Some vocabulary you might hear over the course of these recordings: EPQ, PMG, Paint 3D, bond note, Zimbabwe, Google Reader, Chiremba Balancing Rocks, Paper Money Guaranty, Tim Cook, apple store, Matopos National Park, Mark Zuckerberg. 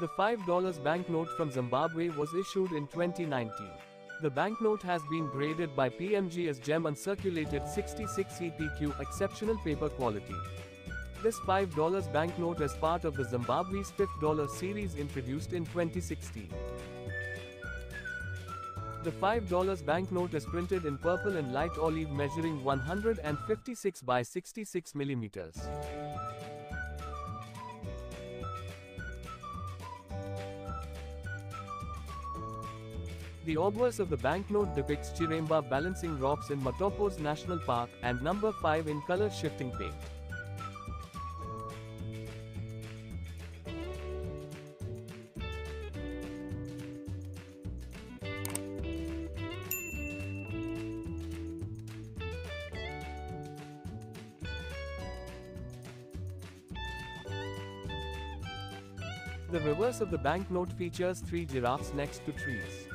The $5 banknote from Zimbabwe was issued in 2019. The banknote has been graded by PMG as gem and circulated 66 EPQ exceptional paper quality. This $5 banknote is part of the Zimbabwe's $5 series introduced in 2016. The $5 banknote is printed in purple and light olive, measuring 156 by 66 millimeters. The obverse of the banknote depicts Chiremba Balancing Rocks in Matopos National Park and number 5 in color shifting paint. The reverse of the banknote features 3 giraffes next to trees.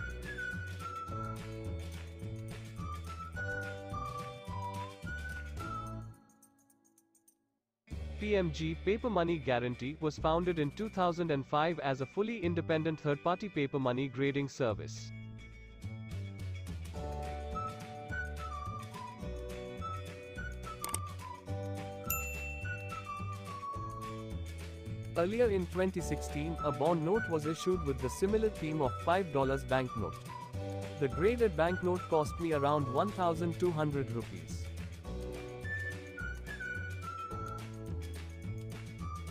PMG Paper Money Guarantee was founded in 2005 as a fully independent third-party paper money grading service. Earlier in 2016, a bond note was issued with the similar theme of $5 banknote. The graded banknote cost me around 1,200 rupees.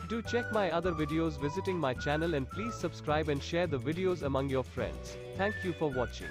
Do check my other videos visiting my channel, and please subscribe and share the videos among your friends. Thank you for watching.